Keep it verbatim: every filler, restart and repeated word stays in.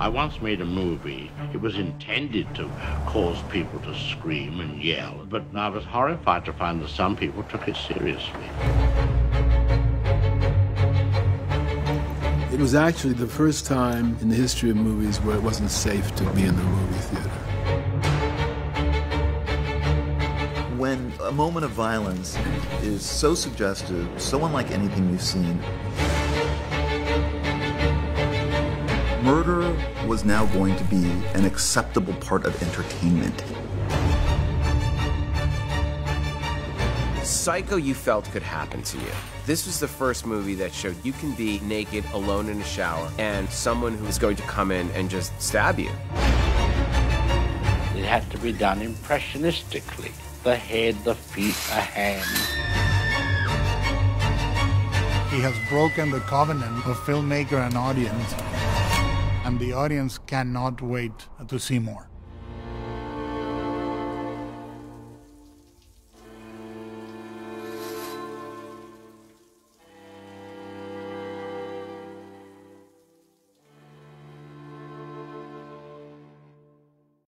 I once made a movie. It was intended to cause people to scream and yell, but I was horrified to find that some people took it seriously. It was actually the first time in the history of movies where it wasn't safe to be in the movie theater. When a moment of violence is so suggestive, so unlike anything we've seen, murder was now going to be an acceptable part of entertainment. Psycho, you felt, could happen to you. This was the first movie that showed you can be naked, alone in a shower, and someone who is going to come in and just stab you. It had to be done impressionistically. The head, the feet, the hand. He has broken the covenant of filmmaker and audience. And the audience cannot wait to see more.